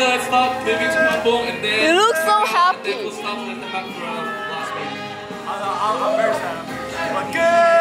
together, stop moving to humble, and then... You look so happy! ...and then we'll stop with the background last week. I'm very sad.